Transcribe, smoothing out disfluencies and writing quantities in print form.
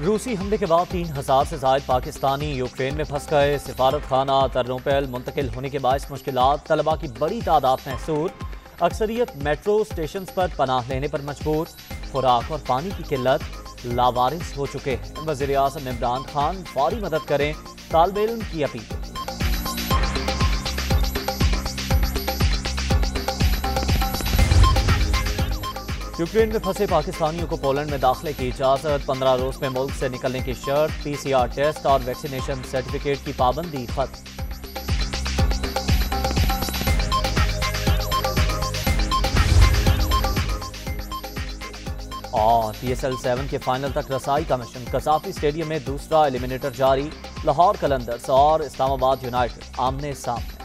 रूसी हमले के बाद 3000 से ज़ायद पाकिस्तानी यूक्रेन में फंस गए। सफारत खाना तर्नोपेल मुंतकिल होने के बायस मुश्किलात, तलबा की बड़ी तादाद महसूर, अक्सरियत मेट्रो स्टेशन पर पनाह लेने पर मजबूर, खुराक और पानी की किल्लत, लावारिस हो चुके हैं। वज़ीर आज़म इमरान खान फौरी मदद करें, तालिब इल्म की अपील। यूक्रेन में फंसे पाकिस्तानियों को पोलैंड में दाखिले की इजाज़त, 15 रोज में मुल्क से निकलने की शर्त, पीसीआर टेस्ट और वैक्सीनेशन सर्टिफिकेट की पाबंदी खत्म। और पीएसएल 7 के फाइनल तक रसाई का मिशन, कज़ाफी स्टेडियम में दूसरा एलिमिनेटर जारी, लाहौर कलंदर्स और इस्लामाबाद यूनाइटेड आमने सामने।